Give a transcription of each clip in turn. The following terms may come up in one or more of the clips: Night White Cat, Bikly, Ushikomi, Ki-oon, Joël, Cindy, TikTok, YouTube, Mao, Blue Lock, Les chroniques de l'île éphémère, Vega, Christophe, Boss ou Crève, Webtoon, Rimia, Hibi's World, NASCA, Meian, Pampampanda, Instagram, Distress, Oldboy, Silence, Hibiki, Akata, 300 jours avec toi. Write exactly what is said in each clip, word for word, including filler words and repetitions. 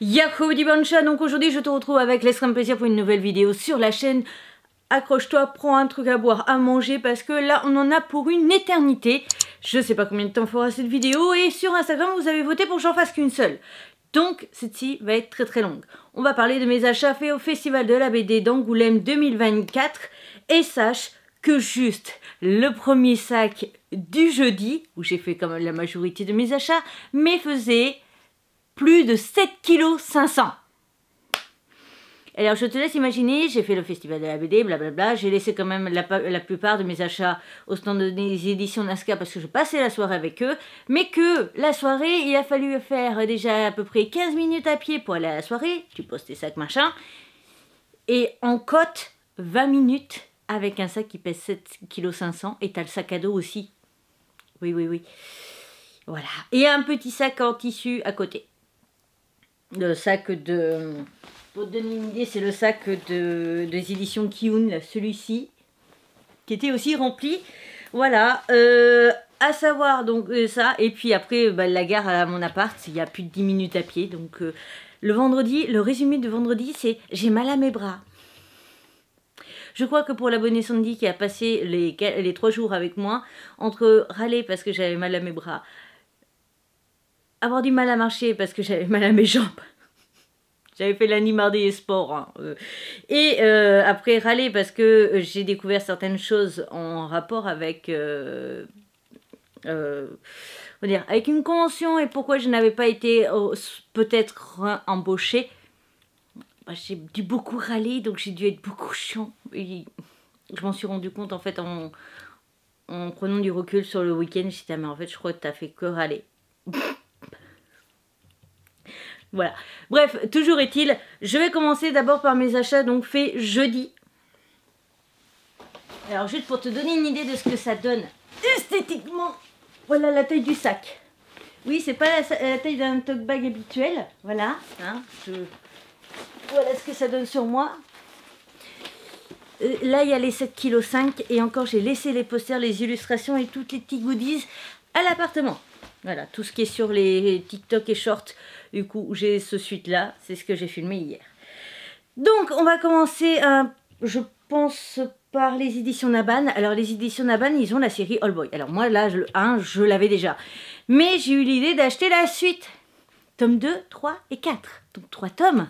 Yahoo Dibancha, donc aujourd'hui je te retrouve avec l'extrême plaisir pour une nouvelle vidéo sur la chaîne. Accroche-toi, prends un truc à boire, à manger parce que là on en a pour une éternité. Je sais pas combien de temps fera cette vidéo et sur Instagram vous avez voté pour que j'en fasse qu'une seule. Donc celle-ci va être très très longue. On va parler de mes achats faits au Festival de la B D d'Angoulême deux mille vingt-quatre et sache que juste le premier sac du jeudi, où j'ai fait quand même la majorité de mes achats, mais faisait plus de sept virgule cinq kilos. Alors je te laisse imaginer, j'ai fait le festival de la B D, blablabla, j'ai laissé quand même la, la plupart de mes achats au stand des éditions NASCA parce que je passais la soirée avec eux, mais que la soirée, il a fallu faire déjà à peu près quinze minutes à pied pour aller à la soirée, tu poses tes sacs machin, et en cote, vingt minutes avec un sac qui pèse sept virgule cinq kilos et t'as le sac à dos aussi. Oui, oui, oui. Voilà. Et un petit sac en tissu à côté. Le sac de... Pour te donner une idée, c'est le sac de... des éditions Ki-oon, celui-ci, qui était aussi rempli. Voilà, euh, à savoir donc euh, ça. Et puis après, bah, la gare à mon appart, il y a plus de dix minutes à pied. Donc euh, le vendredi, le résumé de vendredi, c'est « J'ai mal à mes bras ». Je crois que pour l'abonné Sandy qui a passé les, les trois jours avec moi, entre râler parce que j'avais mal à mes bras, avoir du mal à marcher parce que j'avais mal à mes jambes. J'avais fait lundi, mardi et sport. Hein. Et euh, après râler parce que j'ai découvert certaines choses en rapport avec, euh, euh, on va dire, avec une convention et pourquoi je n'avais pas été oh, peut-être embauchée. Bah, j'ai dû beaucoup râler, donc j'ai dû être beaucoup chiant. Et je m'en suis rendu compte en fait en, en prenant du recul sur le week-end. J'étais ah, mais en fait je crois que t'as fait que râler. Voilà, bref, toujours est-il, je vais commencer d'abord par mes achats donc faits jeudi. Alors juste pour te donner une idée de ce que ça donne esthétiquement, voilà la taille du sac. Oui, c'est pas la, la taille d'un tote bag habituel, voilà, hein, je... voilà ce que ça donne sur moi. Euh, là il y a les sept virgule cinq kilos et encore j'ai laissé les posters, les illustrations et toutes les petits goodies à l'appartement. Voilà, tout ce qui est sur les TikTok et shorts, du coup j'ai ce suite là, c'est ce que j'ai filmé hier. Donc on va commencer, à, je pense, par les éditions Naban. Alors les éditions Naban, ils ont la série Oldboy. Alors moi là, le un, je l'avais déjà. Mais j'ai eu l'idée d'acheter la suite. Tome deux, trois et quatre. Donc trois tomes.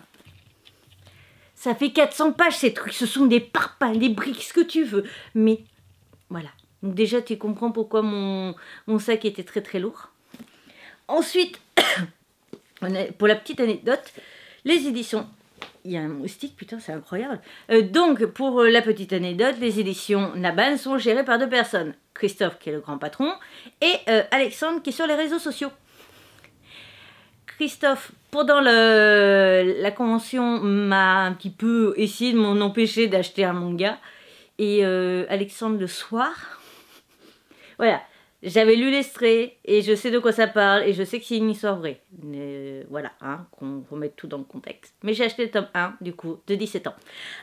Ça fait quatre cents pages ces trucs, ce sont des parpaings, des briques, ce que tu veux. Mais voilà. Donc déjà tu comprends pourquoi mon, mon sac était très très lourd. Ensuite, on a, pour la petite anecdote, les éditions... Il y a un moustique, putain c'est incroyable. Euh, donc pour la petite anecdote, les éditions Naban sont gérées par deux personnes. Christophe qui est le grand patron et euh, Alexandre qui est sur les réseaux sociaux. Christophe, pendant le, la convention, m'a un petit peu essayé de m'en empêcher d'acheter un manga. Et euh, Alexandre le soir... Voilà, j'avais lu l'extrait et je sais de quoi ça parle et je sais que c'est une histoire vraie. Mais voilà, hein, qu'on remette tout dans le contexte. Mais j'ai acheté le tome un, du coup, de dix-sept ans.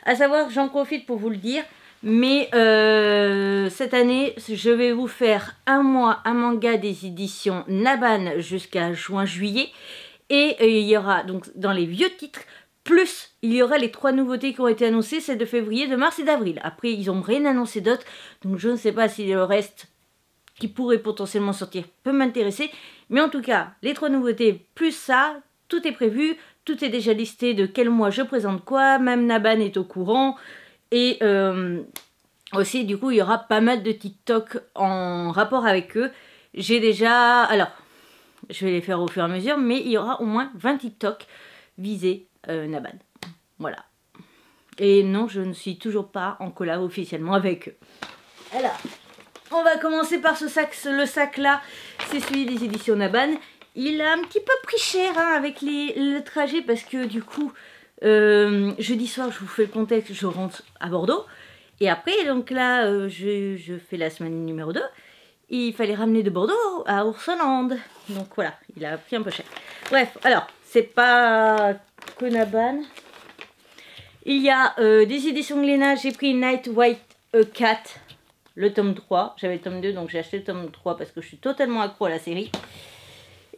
À savoir, j'en profite pour vous le dire, mais euh, cette année, je vais vous faire un mois, un manga des éditions Naban jusqu'à juin-juillet. Et euh, il y aura, donc, dans les vieux titres, plus, il y aura les trois nouveautés qui ont été annoncées, celles de février, de mars et d'avril. Après, ils n'ont rien annoncé d'autres, donc je ne sais pas si le reste... qui pourrait potentiellement sortir, peut m'intéresser. Mais en tout cas, les trois nouveautés, plus ça, tout est prévu, tout est déjà listé de quel mois je présente quoi, même Naban est au courant. Et euh, aussi, du coup, il y aura pas mal de TikTok en rapport avec eux. J'ai déjà... Alors, je vais les faire au fur et à mesure, mais il y aura au moins vingt TikTok visés euh, Naban. Voilà. Et non, je ne suis toujours pas en collab officiellement avec eux. Alors... On va commencer par ce sac, le sac là, c'est celui des éditions Naban. Il a un petit peu pris cher hein, avec les, le trajet parce que du coup, euh, jeudi soir je vous fais le contexte, je rentre à Bordeaux. Et après donc là, euh, je, je fais la semaine numéro deux. Il fallait ramener de Bordeaux à Ourselande. Donc voilà, il a pris un peu cher. Bref, alors, c'est pas que Naban. Il y a euh, des éditions Glénat, j'ai pris Night White Cat. Le tome trois, j'avais le tome deux donc j'ai acheté le tome trois parce que je suis totalement accro à la série.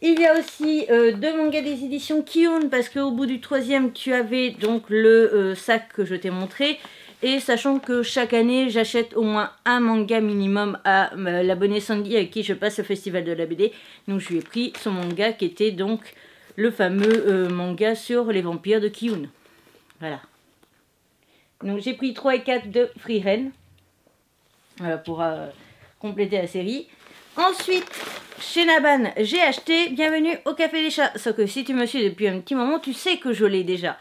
Il y a aussi euh, deux mangas des éditions Ki-oon, parce qu'au bout du troisième, tu avais donc le euh, sac que je t'ai montré. Et sachant que chaque année, j'achète au moins un manga minimum à euh, l'abonné Sandy avec qui je passe le Festival de la B D. Donc je lui ai pris son manga qui était donc le fameux euh, manga sur les vampires de Ki-oon. Voilà. Donc j'ai pris trois et quatre de Frieren euh, pour euh, compléter la série. Ensuite, chez Naban, j'ai acheté Bienvenue au Café des Chats. Sauf que si tu me suis depuis un petit moment, tu sais que je l'ai déjà.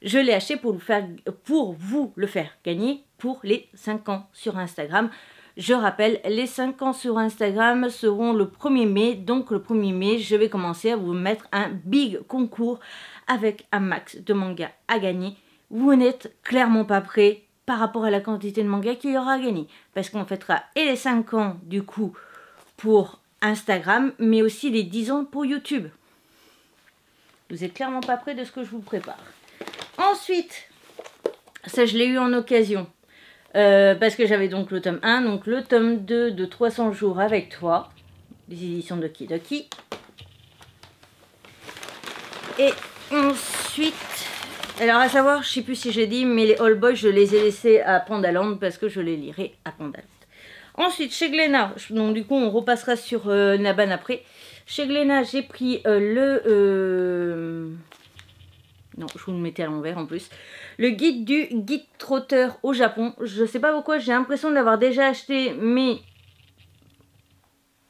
Je l'ai acheté pour, le faire, pour vous le faire gagner pour les cinq ans sur Instagram. Je rappelle, les cinq ans sur Instagram seront le premier mai. Donc le premier mai, je vais commencer à vous mettre un big concours avec un max de mangas à gagner. Vous n'êtes clairement pas prêts par rapport à la quantité de mangas qu'il y aura à gagner. Parce qu'on fêtera et les cinq ans du coup pour Instagram, mais aussi les dix ans pour YouTube. Vous n'êtes clairement pas prêts de ce que je vous prépare. Ensuite, ça je l'ai eu en occasion, euh, parce que j'avais donc le tome un, donc le tome deux de trois cents jours avec toi, des éditions de Doki Doki. Et ensuite, alors à savoir, je ne sais plus si j'ai dit, mais les Oldboy, je les ai laissés à Pandaland parce que je les lirai à Pandaland. Ensuite, chez Glénat, donc du coup on repassera sur euh, Naban après. Chez Glénat, j'ai pris euh, le... Euh... Non, je vous le mettais à l'envers en plus. Le guide du guide trotteur au Japon. Je sais pas pourquoi, j'ai l'impression de l'avoir déjà acheté, mais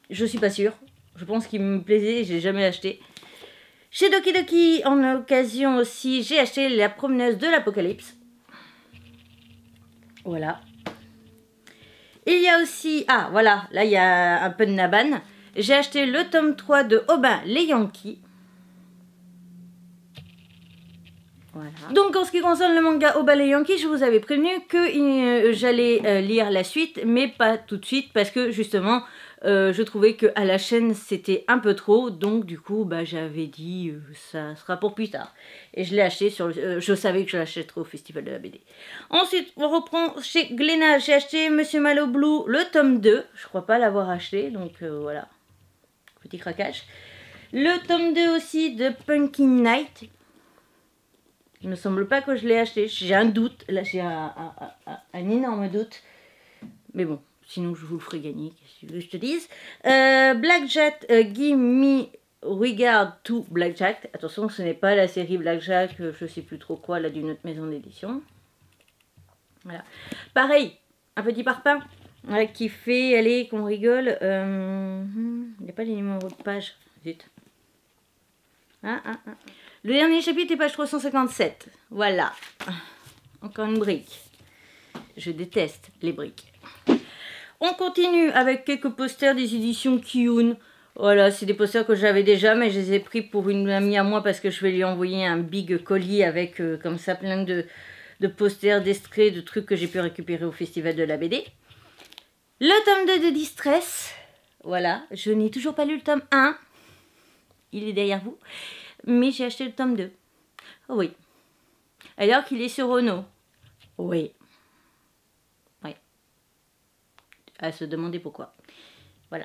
je suis pas sûre. Je pense qu'il me plaisait, je l'ai jamais acheté. Chez Doki Doki, en occasion aussi, j'ai acheté La promeneuse de l'apocalypse. Voilà. Il y a aussi... Ah, voilà, là il y a un peu de Naban. J'ai acheté le tome trois de Oba les Yankees. Voilà. Donc en ce qui concerne le manga Oba les Yankees, je vous avais prévenu que euh, j'allais euh, lire la suite, mais pas tout de suite parce que justement euh, je trouvais que à la chaîne c'était un peu trop, donc du coup bah, j'avais dit euh, ça sera pour plus tard. Et je l'ai acheté, sur le, euh, je savais que je l'achèterais au Festival de la B D. Ensuite on reprend chez Glénat, j'ai acheté Monsieur Malo Blue le tome deux, je crois pas l'avoir acheté, donc euh, voilà, petit craquage. Le tome deux aussi de Punkin Night. Il me semble pas que je l'ai acheté. J'ai un doute. Là, j'ai un, un, un, un énorme doute. Mais bon, sinon, je vous le ferai gagner. Qu'est-ce que tu veux que je te dise? euh, Blackjack, euh, give me regard to Blackjack. Attention, ce n'est pas la série Blackjack, je sais plus trop quoi, là, d'une autre maison d'édition. Voilà. Pareil, un petit parpaing euh, qui fait, allez, qu'on rigole. Euh, il n'y a pas les numéros de page. Zut. Ah, ah, ah. Le dernier chapitre est page trois cent cinquante-sept. Voilà. Encore une brique. Je déteste les briques. On continue avec quelques posters des éditions Ki-oon. Voilà, c'est des posters que j'avais déjà, mais je les ai pris pour une amie à moi parce que je vais lui envoyer un big colis avec euh, comme ça plein de, de posters, d'extraits, de trucs que j'ai pu récupérer au Festival de la B D. Le tome deux de Distress. Voilà, je n'ai toujours pas lu le tome un. Il est derrière vous. Mais j'ai acheté le tome deux. Oh oui. Alors qu'il est sur Renault. Oui. Oui. À se demander pourquoi. Voilà.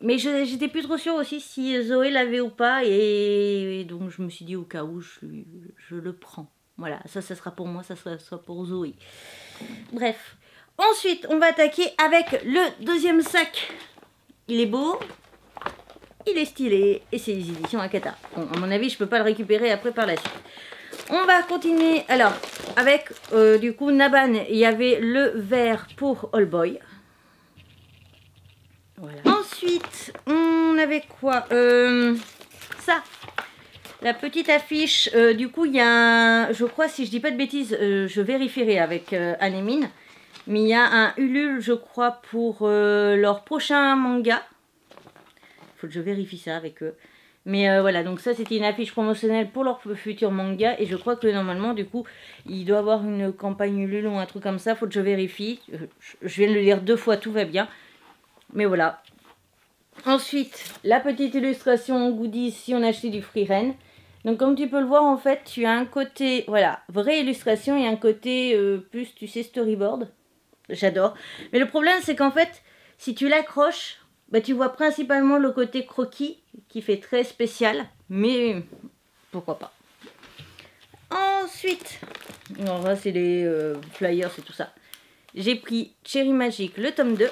Mais j'étais plus trop sûre aussi si Zoé l'avait ou pas. Et, et donc je me suis dit au cas où je, je le prends. Voilà. Ça, ça sera pour moi. Ça sera, ça sera pour Zoé. Bref. Ensuite, on va attaquer avec le deuxième sac. Il est beau. Il est stylé et c'est les éditions Akata. Bon, à mon avis, je peux pas le récupérer après par la suite. On va continuer. Alors, avec euh, du coup Naban, il y avait le vert pour Oldboy. Voilà. Ensuite, on avait quoi euh, ça. La petite affiche. Euh, du coup, il y a un, je crois, si je dis pas de bêtises, euh, je vérifierai avec euh, Anémine. Mais il y a un Ulule, je crois, pour euh, leur prochain manga. Faut que je vérifie ça avec eux, mais euh, voilà, donc ça c'était une affiche promotionnelle pour leur futur manga et je crois que normalement du coup il doit avoir une campagne Ulule ou un truc comme ça, faut que je vérifie. Je viens de le lire deux fois, tout va bien, mais voilà. Ensuite, la petite illustration goodies si on achetait du Frieren. Donc comme tu peux le voir, en fait tu as un côté voilà vraie illustration et un côté euh, plus tu sais storyboard, j'adore, mais le problème c'est qu'en fait si tu l'accroches, bah, tu vois principalement le côté croquis qui fait très spécial, mais pourquoi pas. Ensuite, alors là c'est les euh, flyers, c'est tout ça. J'ai pris Cherry Magic, le tome deux.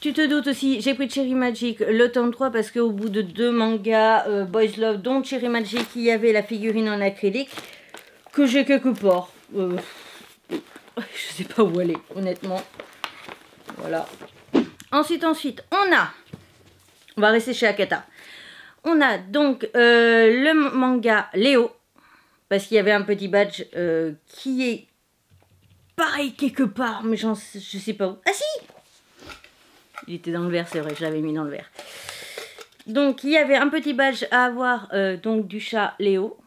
Tu te doutes aussi, j'ai pris Cherry Magic, le tome trois, parce qu'au bout de deux mangas, euh, Boys Love, dont Cherry Magic, il y avait la figurine en acrylique, que j'ai quelque part. Euh, je sais pas où elle est, honnêtement. Voilà. Ensuite, ensuite, on a... On va rester chez Akata. On a donc euh, le manga Léo, parce qu'il y avait un petit badge euh, qui est pareil quelque part, mais j'en sais, je sais pas où. Ah si! Il était dans le verre, c'est vrai, je l'avais mis dans le verre. Donc il y avait un petit badge à avoir euh, donc du chat Léo.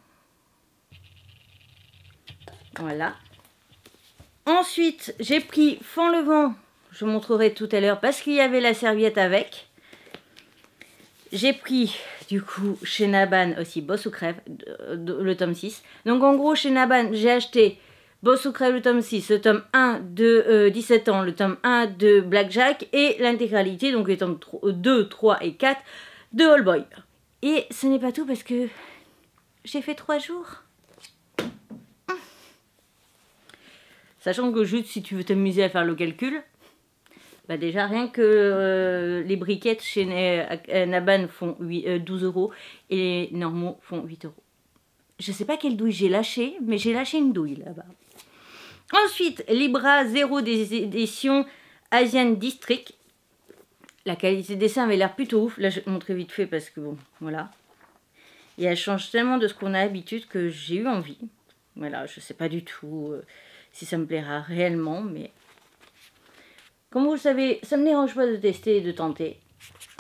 Voilà. Ensuite, j'ai pris Fend le vent, je vous montrerai tout à l'heure, parce qu'il y avait la serviette avec. J'ai pris, du coup, chez Naban aussi, Boss ou Crève, le tome six. Donc, en gros, chez Naban, j'ai acheté Boss ou Crève, le tome six, le tome un de euh, dix-sept ans, le tome un de Blackjack et l'intégralité, donc les tomes deux, trois et quatre de Oldboy. Et ce n'est pas tout parce que j'ai fait trois jours. Sachant que juste si tu veux t'amuser à faire le calcul... Bah déjà, rien que euh, les briquettes chez Naban font douze euros et les normaux font huit euros. Je sais pas quelle douille j'ai lâchée, mais j'ai lâché une douille là-bas. Ensuite, Libra zéro des éditions Asian District. La qualité des dessins avait l'air plutôt ouf. Là, je vais te montrer vite fait parce que bon, voilà. Et elle change tellement de ce qu'on a l'habitude que j'ai eu envie. Voilà, je sais pas du tout euh, si ça me plaira réellement, mais... Comme vous le savez, ça ne me dérange pas de tester et de tenter.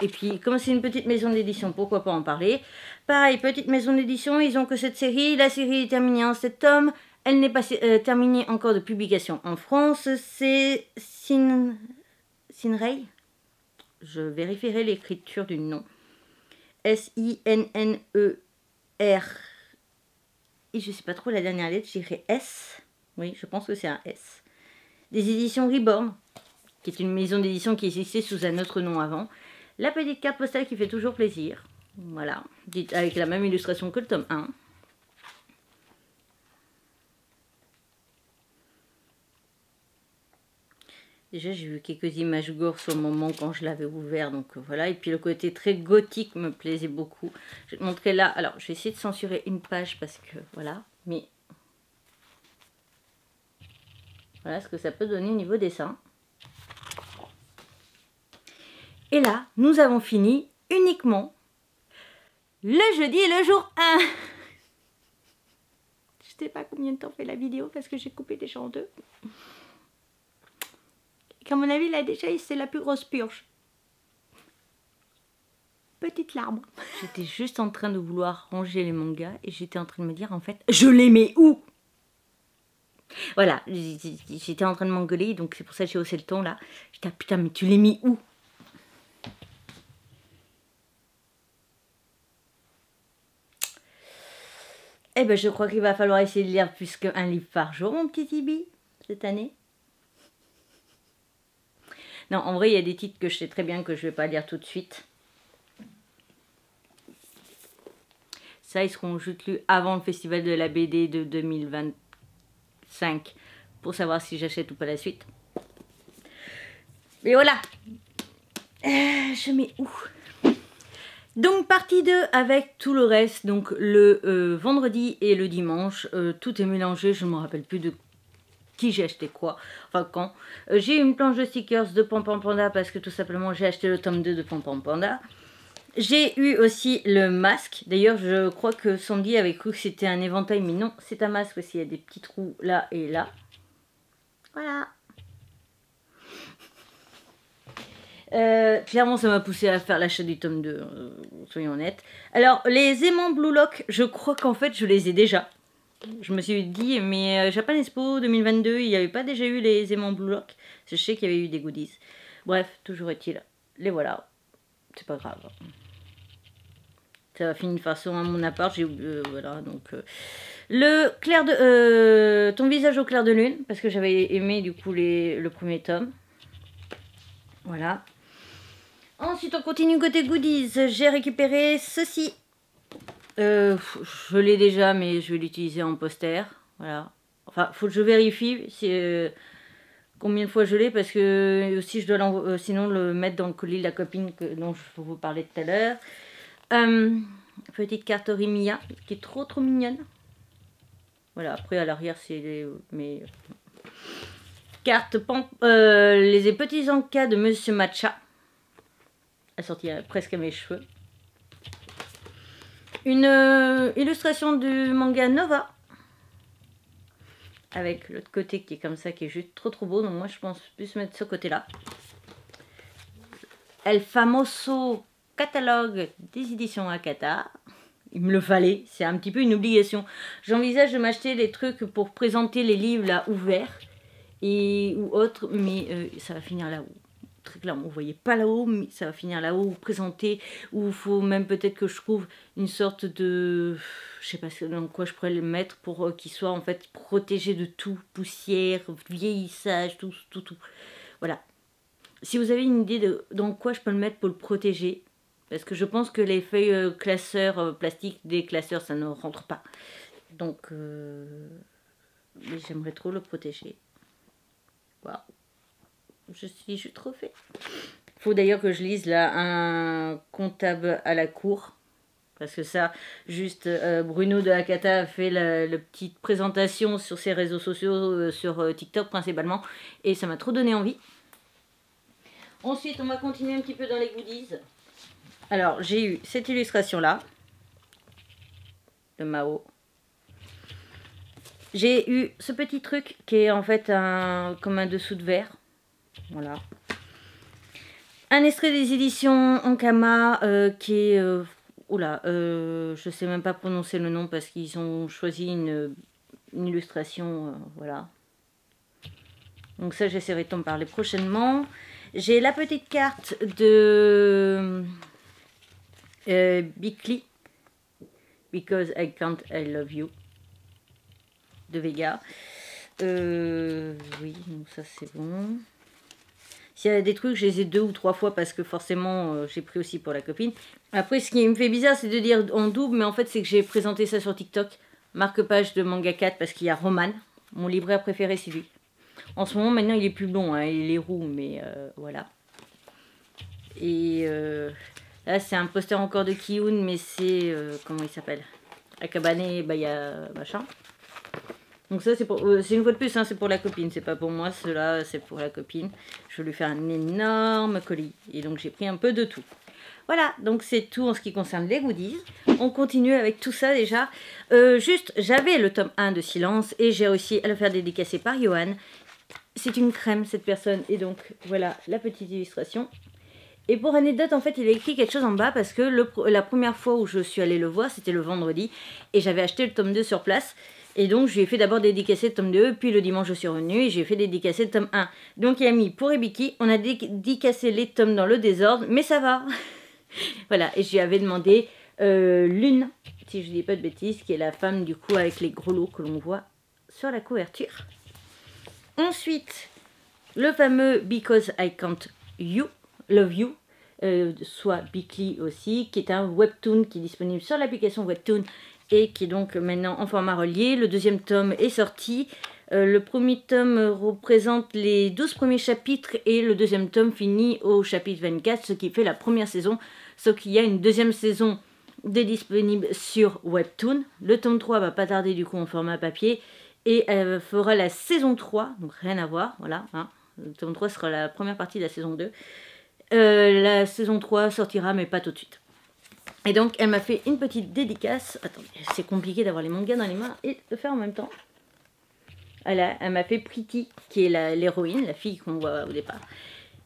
Et puis, comme c'est une petite maison d'édition, pourquoi pas en parler. Pareil, petite maison d'édition, ils ont que cette série. La série est terminée en sept tomes. Elle n'est pas euh, terminée encore de publication en France. C'est Sin... Sinray. Je vérifierai l'écriture du nom. S I N N E R. Et je ne sais pas trop la dernière lettre, je dirais S. Oui, je pense que c'est un S. Des éditions Reborn, qui est une maison d'édition qui existait sous un autre nom avant. La petite carte postale qui fait toujours plaisir. Voilà, avec la même illustration que le tome un. Déjà, j'ai vu quelques images gore sur le moment quand je l'avais ouvert, donc voilà. Et puis le côté très gothique me plaisait beaucoup. Je vais te montrer là. Alors, je vais essayer de censurer une page parce que voilà, mais voilà ce que ça peut donner au niveau dessin. Et là, nous avons fini uniquement le jeudi et le jour un. Je sais pas combien de temps fait la vidéo parce que j'ai coupé déjà en deux. Et qu'à mon avis, là déjà, c'est la plus grosse purge. Petite larme. J'étais juste en train de vouloir ranger les mangas et j'étais en train de me dire en fait, je les mets où? Voilà, j'étais en train de m'engueuler, donc c'est pour ça que j'ai haussé le ton là. J'étais ah, putain, mais tu les mets où? Eh ben je crois qu'il va falloir essayer de lire plus qu'un livre par jour, mon petit Tibi, cette année. Non, en vrai, il y a des titres que je sais très bien que je ne vais pas lire tout de suite. Ça, ils seront juste lus avant le Festival de la B D de deux mille vingt-cinq, pour savoir si j'achète ou pas la suite. Mais voilà. Euh, je mets où ? Donc partie deux avec tout le reste, donc le euh, vendredi et le dimanche, euh, tout est mélangé, je ne me rappelle plus de qui j'ai acheté quoi, enfin quand. Euh, j'ai une planche de stickers de Pampampanda parce que tout simplement j'ai acheté le tome deux de Pampampanda. J'ai eu aussi le masque, d'ailleurs je crois que Sandy avait cru que c'était un éventail, mais non, c'est un masque parce qu'il y a des petits trous là et là. Voilà. Euh, clairement ça m'a poussé à faire l'achat du tome deux, euh, soyons honnêtes. Alors les aimants Blue Lock, je crois qu'en fait je les ai déjà. Je me suis dit mais euh, Japan Expo deux mille vingt-deux, il n'y avait pas déjà eu les aimants Blue Lock. Je sais qu'il y avait eu des goodies. Bref, toujours est-il, les voilà. C'est pas grave. Ça va finir de façon à mon appart, j'ai euh, voilà donc euh, le clair de euh, ton visage au clair de lune parce que j'avais aimé du coup les, le premier tome. Voilà. Ensuite, on continue côté goodies. J'ai récupéré ceci. Euh, je l'ai déjà, mais je vais l'utiliser en poster. Voilà. Enfin, faut que je vérifie si, euh, combien de fois je l'ai, parce que aussi je dois euh, sinon le mettre dans le colis de la copine que, dont je vous parlais tout à l'heure. Euh, petite carte Rimia qui est trop trop mignonne. Voilà, après à l'arrière, c'est les... mes cartes pan... euh, les petits encas de Monsieur Matcha. Assorti presque à mes cheveux. Une euh, illustration du manga Nova. Avec l'autre côté qui est comme ça, qui est juste trop trop beau. Donc moi, je pense plus mettre ce côté-là. El famoso catalogue des éditions Akata. Il me le fallait, c'est un petit peu une obligation. J'envisage de m'acheter des trucs pour présenter les livres là ouverts et ou autres, mais euh, ça va finir là-haut. Très clairement, vous voyez pas là-haut, mais ça va finir là-haut, ou présenter, ou il faut même peut-être que je trouve une sorte de... Je sais pas dans quoi je pourrais le mettre pour euh, qu'il soit en fait protégé de tout, poussière, vieillissage, tout, tout, tout. Voilà. Si vous avez une idée de dans quoi je peux le mettre pour le protéger, parce que je pense que les feuilles classeurs plastiques des classeurs, ça ne rentre pas. Donc, euh... j'aimerais trop le protéger. Waouh. Je suis juste trop fait. Il faut d'ailleurs que je lise là un comptable à la cour. Parce que ça, juste euh, Bruno de Akata a fait la, la petite présentation sur ses réseaux sociaux, euh, sur euh, TikTok principalement. Et ça m'a trop donné envie. Ensuite, on va continuer un petit peu dans les goodies. Alors, j'ai eu cette illustration-là, de Mao. J'ai eu ce petit truc qui est en fait un, comme un dessous de verre. Voilà. Un extrait des éditions Ankama euh, qui est... Euh, oula, euh, je sais même pas prononcer le nom parce qu'ils ont choisi une, une illustration. Euh, voilà. Donc ça, j'essaierai d'en parler prochainement. J'ai la petite carte de... Euh, Bikly, Because I Can't I Love You, de Vega. Euh, oui, donc ça c'est bon. S'il y a des trucs, je les ai deux ou trois fois parce que forcément, euh, j'ai pris aussi pour la copine. Après, ce qui me fait bizarre, c'est de dire en double, mais en fait, c'est que j'ai présenté ça sur TikTok. Marque-page de Manga quatre parce qu'il y a Roman. Mon libraire préféré, c'est lui. En ce moment, maintenant, il est plus blond, hein, il est roux, mais euh, voilà. Et... Euh... Là, c'est un poster encore de Ki-oon, mais c'est... Euh, comment il s'appelle? Akabane, Baya, machin. Donc ça, c'est pour... Euh, c'est une fois de plus, hein, c'est pour la copine. C'est pas pour moi, cela, c'est pour la copine. Je vais lui faire un énorme colis. Et donc, j'ai pris un peu de tout. Voilà, donc c'est tout en ce qui concerne les goodies. On continue avec tout ça, déjà. Euh, juste, j'avais le tome un de Silence, et j'ai réussi à le faire dédicacer par Johan. C'est une crème, cette personne. Et donc, voilà la petite illustration. Et pour anecdote, en fait, il a écrit quelque chose en bas parce que le, la première fois où je suis allée le voir, c'était le vendredi, et j'avais acheté le tome deux sur place. Et donc, je lui ai fait d'abord dédicacer le tome deux, puis le dimanche, je suis revenue et j'ai fait dédicacer le tome un. Donc, il a mis pour Hibiki, on a dédicacé les tomes dans le désordre, mais ça va. Voilà, et je lui avais demandé euh, Lune, si je dis pas de bêtises, qui est la femme du coup avec les gros lots que l'on voit sur la couverture. Ensuite, le fameux Because I Can't You. Love You, euh, soit Bikly aussi, qui est un webtoon qui est disponible sur l'application Webtoon et qui est donc maintenant en format relié. Le deuxième tome est sorti. Euh, le premier tome représente les douze premiers chapitres et le deuxième tome finit au chapitre vingt-quatre, ce qui fait la première saison, sauf qu'il y a une deuxième saison de disponible sur Webtoon. Le tome trois va pas tarder du coup en format papier et elle fera la saison trois, donc rien à voir, voilà. Hein. Le tome trois sera la première partie de la saison deux. Euh, la saison trois sortira, mais pas tout de suite. Et donc, elle m'a fait une petite dédicace. Attendez, c'est compliqué d'avoir les mangas dans les mains et de le faire en même temps. Voilà, elle m'a fait Pretty, qui est l'héroïne, la fille qu'on voit au départ.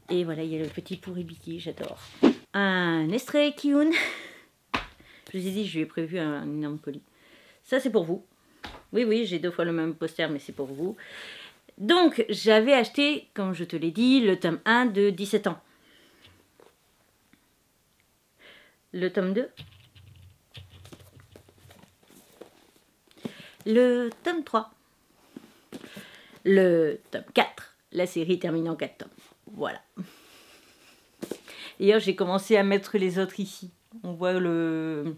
Et voilà, il y a le petit pour Hibiki, j'adore. Un extrait Ki-oon. Je vous ai dit, je lui ai prévu un, un énorme colis. Ça, c'est pour vous. Oui, oui, j'ai deux fois le même poster, mais c'est pour vous. Donc, j'avais acheté, comme je te l'ai dit, le tome un de dix-sept ans. Le tome deux, le tome trois, le tome quatre, la série termine en quatre tomes, voilà. Hier, j'ai commencé à mettre les autres ici. On voit le...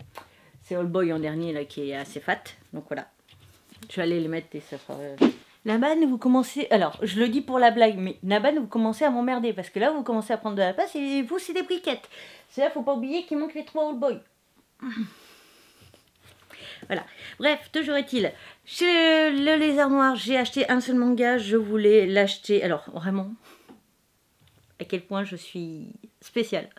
C'est Oldboy en dernier, là, qui est assez fat. Donc voilà. Je vais aller les mettre et ça fera... Naban, vous commencez... Alors, je le dis pour la blague, mais Naban, vous commencez à m'emmerder. Parce que là, vous commencez à prendre de la place et vous, c'est des briquettes. C'est-à-dire, faut pas oublier qu'il manque les trois Oldboy. Voilà. Bref, toujours est-il. Chez le Lézard Noir, j'ai acheté un seul manga. Je voulais l'acheter... Alors, vraiment... à quel point je suis spéciale.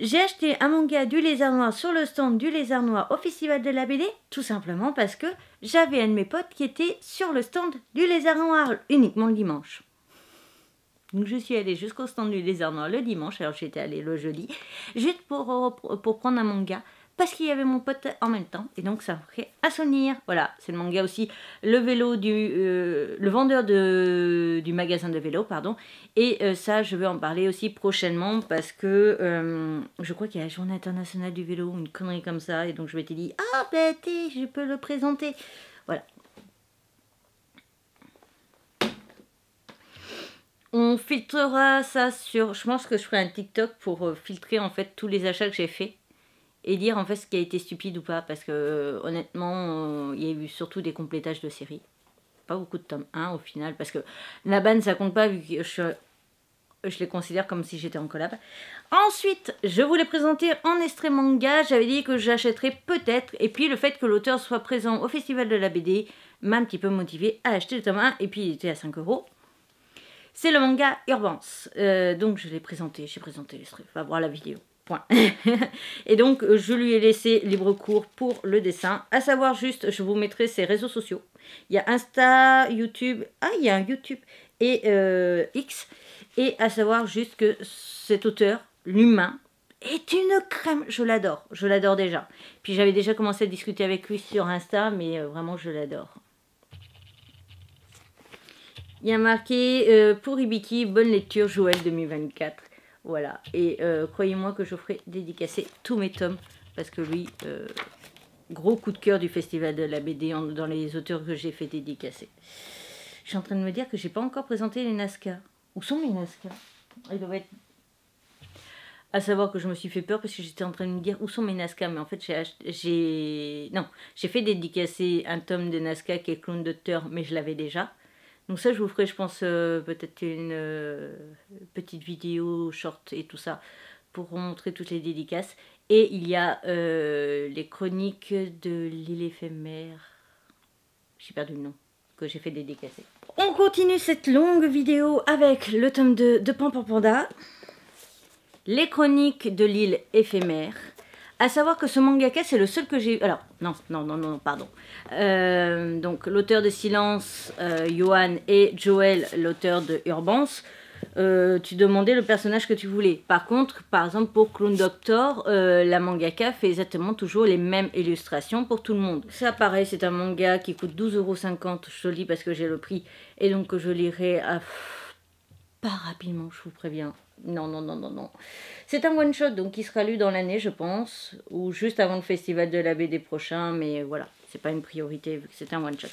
J'ai acheté un manga du Lézard Noir sur le stand du Lézard Noir au Festival de la B D, tout simplement parce que j'avais un de mes potes qui était sur le stand du Lézard Noir uniquement le dimanche. Donc je suis allée jusqu'au stand du Lézard Noir le dimanche, alors j'étais allée le jeudi, juste pour, pour prendre un manga, parce qu'il y avait mon pote en même temps, et donc ça me ferait un souvenir. Voilà, c'est le manga aussi, le vélo du... Euh, le vendeur de, du magasin de vélo, pardon. Et euh, ça, je vais en parler aussi prochainement, parce que euh, je crois qu'il y a la journée internationale du vélo, une connerie comme ça, et donc je m'étais dit, ah ben, t'es, je peux le présenter. Voilà. On filtrera ça sur... Je pense que je ferai un TikTok pour filtrer, en fait, tous les achats que j'ai faits. Et dire en fait ce qui a été stupide ou pas, parce que euh, honnêtement, euh, il y a eu surtout des complétages de séries. Pas beaucoup de tome un au final, parce que la banne ça compte pas, vu que je, je les considère comme si j'étais en collab. Ensuite, je voulais présenter en extrait manga, j'avais dit que j'achèterais peut-être, et puis le fait que l'auteur soit présent au festival de la B D m'a un petit peu motivée à acheter le tome un, et puis il était à cinq euros. C'est le manga Urbance, euh, donc je l'ai présenté, j'ai présenté l'extrait, va voir la vidéo. Et donc je lui ai laissé libre cours pour le dessin, à savoir juste je vous mettrai ses réseaux sociaux, il y a Insta, YouTube, ah il y a un YouTube et euh, X, et à savoir juste que cet auteur, l'humain, est une crème, je l'adore, je l'adore déjà, puis j'avais déjà commencé à discuter avec lui sur Insta, mais euh, vraiment je l'adore. Il y a marqué euh, pour Hibiki, bonne lecture Joël deux mille vingt-quatre. Voilà, et euh, croyez-moi que je ferai dédicacer tous mes tomes, parce que lui, euh, gros coup de cœur du festival de la B D en, dans les auteurs que j'ai fait dédicacer. Je suis en train de me dire que j'ai pas encore présenté les NASCA. Où sont les NASCA? Ils doivent être... À savoir que je me suis fait peur parce que j'étais en train de me dire où sont mes NASCA, mais en fait j'ai acheté... Non, j'ai fait dédicacer un tome de NASCA qui est Clone d'auteur, mais je l'avais déjà. Donc ça, je vous ferai, je pense, euh, peut-être une euh, petite vidéo short et tout ça pour montrer toutes les dédicaces. Et il y a euh, les chroniques de l'île éphémère. J'ai perdu le nom, que j'ai fait dédicacer. On continue cette longue vidéo avec le tome deux de Pampampanda. Les chroniques de l'île éphémère. À savoir que ce mangaka, c'est le seul que j'ai eu... Alors, non, non, non, non, pardon. Euh, donc, l'auteur de Silence, euh, Johan, et Joël, l'auteur de Urbance, euh, tu demandais le personnage que tu voulais. Par contre, par exemple, pour Clone Doctor, euh, la mangaka fait exactement toujours les mêmes illustrations pour tout le monde. Ça, pareil, c'est un manga qui coûte douze euros cinquante, je te le dis parce que j'ai le prix, et donc je lirai à... Pas rapidement, je vous préviens. Non, non, non, non, non. C'est un one-shot, donc il sera lu dans l'année, je pense, ou juste avant le festival de la B D prochain, mais voilà, c'est pas une priorité, vu que c'est un one-shot.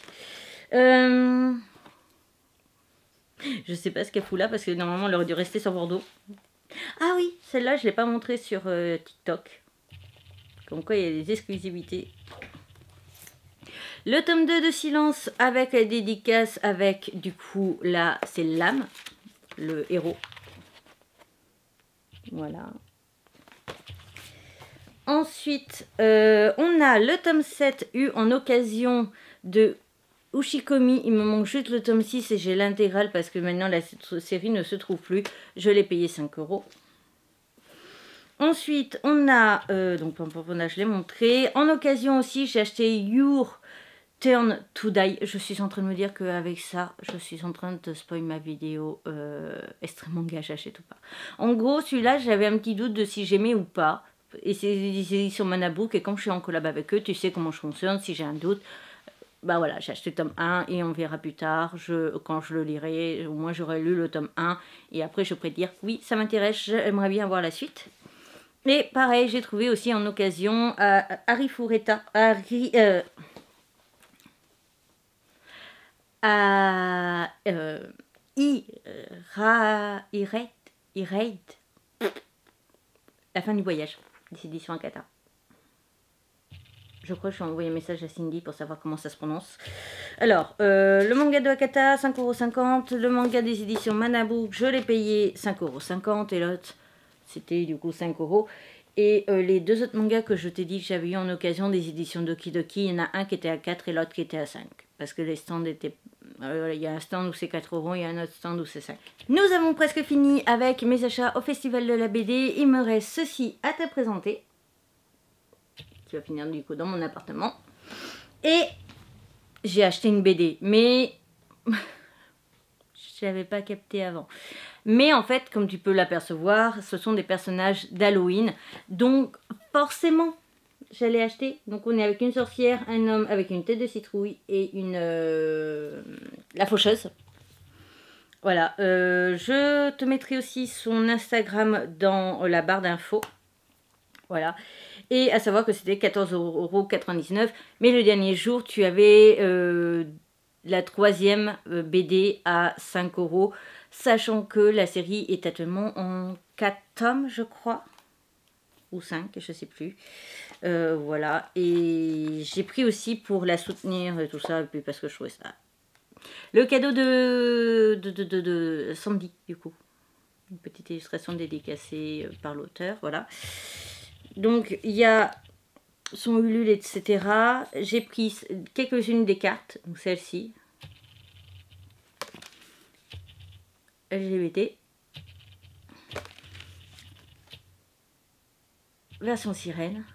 Euh... Je sais pas ce qu'elle fout là, parce que normalement, elle aurait dû rester sur Bordeaux. Ah oui, celle-là, je l'ai pas montrée sur euh, TikTok. Comme quoi, il y a des exclusivités. Le tome deux de Silence, avec la dédicace, avec, du coup, là, c'est l'âme. Le héros. Voilà. Ensuite, euh, on a le tome sept eu en occasion de Ushikomi. Il me manque juste le tome six et j'ai l'intégrale parce que maintenant la série ne se trouve plus. Je l'ai payé cinq euros. Ensuite, on a... Euh, donc, je l'ai montré. En occasion aussi, j'ai acheté Your Turn to Die. Je suis en train de me dire qu'avec ça, je suis en train de spoiler ma vidéo euh, extrêmement gâche, achète ou pas. En gros, celui-là, j'avais un petit doute de si j'aimais ou pas. Et c'est sur Manabook. Et comme je suis en collab avec eux, tu sais comment je fonctionne. Si j'ai un doute, bah voilà, j'ai acheté le tome un et on verra plus tard. Je, quand je le lirai, au moins j'aurai lu le tome un. Et après, je pourrai dire oui, ça m'intéresse, j'aimerais bien voir la suite. Et pareil, j'ai trouvé aussi en occasion euh, Harry Fureta. Harry. Euh, à euh, Irate, Irate, La fin du voyage, des éditions Akata. Je crois que j'ai envoyé un message à Cindy pour savoir comment ça se prononce. Alors, euh, le manga de Akata, cinq euros cinquante. Le manga des éditions Manabook, je l'ai payé cinq euros cinquante. Et l'autre, c'était du coup cinq euros. Et euh, les deux autres mangas que je t'ai dit que j'avais eu en occasion des éditions Doki Doki, il y en a un qui était à quatre et l'autre qui était à cinq. Parce que les stands étaient... Euh, il y a un stand où c'est quatre euros, il y a un autre stand où c'est cinq. Nous avons presque fini avec mes achats au Festival de la B D. Il me reste ceci à te présenter. Qui va finir du coup dans mon appartement. Et j'ai acheté une B D. Mais... je n'avais pas capté avant. Mais en fait, comme tu peux l'apercevoir, ce sont des personnages d'Halloween. Donc forcément, j'allais acheter. Donc on est avec une sorcière, un homme avec une tête de citrouille et une... Euh, la faucheuse. Voilà. Euh, je te mettrai aussi son Instagram dans la barre d'infos. Voilà. Et à savoir que c'était quatorze euros quatre-vingt-dix-neuf. Mais le dernier jour, tu avais... Euh, la troisième B D à cinq euros, sachant que la série est actuellement en quatre tomes, je crois, ou cinq, je sais plus. Euh, voilà, et j'ai pris aussi pour la soutenir et tout ça, et puis parce que je trouvais ça. Le cadeau de, de, de, de, de Sandy, du coup. Une petite illustration dédicacée par l'auteur, voilà. Donc, il y a... son Ulule, et cetera. J'ai pris quelques-unes des cartes, donc celle-ci. L G B T. Version sirène.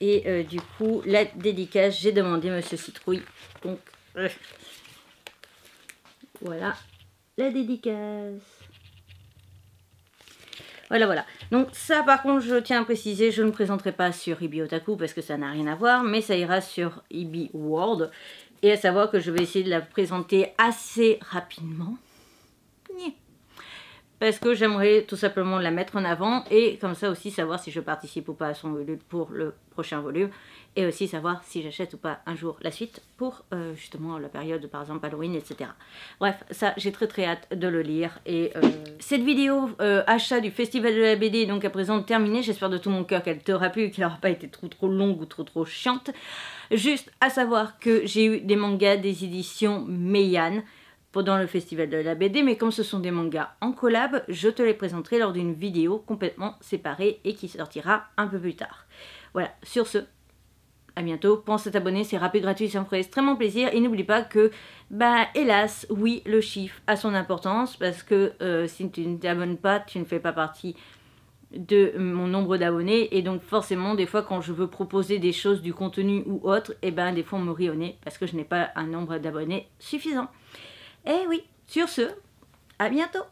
Et euh, du coup, la dédicace, j'ai demandé Monsieur Citrouille. Donc, euh, voilà la dédicace. Voilà, voilà. Donc ça, par contre, je tiens à préciser, je ne présenterai pas sur Ibi Otaku parce que ça n'a rien à voir, mais ça ira sur Ibi World. Et à savoir que je vais essayer de la présenter assez rapidement. Parce que j'aimerais tout simplement la mettre en avant et comme ça aussi savoir si je participe ou pas à son volume pour le prochain volume. Et aussi savoir si j'achète ou pas un jour la suite pour euh, justement la période par exemple Halloween, et cetera. Bref, ça j'ai très très hâte de le lire. Et euh, cette vidéo euh, achat du Festival de la B D est donc à présent terminée. J'espère de tout mon cœur qu'elle t'aura plu et qu'elle n'aura pas été trop trop longue ou trop trop chiante. Juste à savoir que j'ai eu des mangas des éditions Meian dans le Festival de la B D, mais comme ce sont des mangas en collab, je te les présenterai lors d'une vidéo complètement séparée et qui sortira un peu plus tard. Voilà, sur ce, à bientôt, pense à t'abonner, c'est rapide, gratuit, ça me ferait extrêmement plaisir, et n'oublie pas que, bah hélas, oui, le chiffre a son importance, parce que euh, si tu ne t'abonnes pas, tu ne fais pas partie de mon nombre d'abonnés, et donc forcément, des fois, quand je veux proposer des choses, du contenu ou autre, et ben des fois on me rit au nez, parce que je n'ai pas un nombre d'abonnés suffisant. Eh oui, sur ce, à bientôt!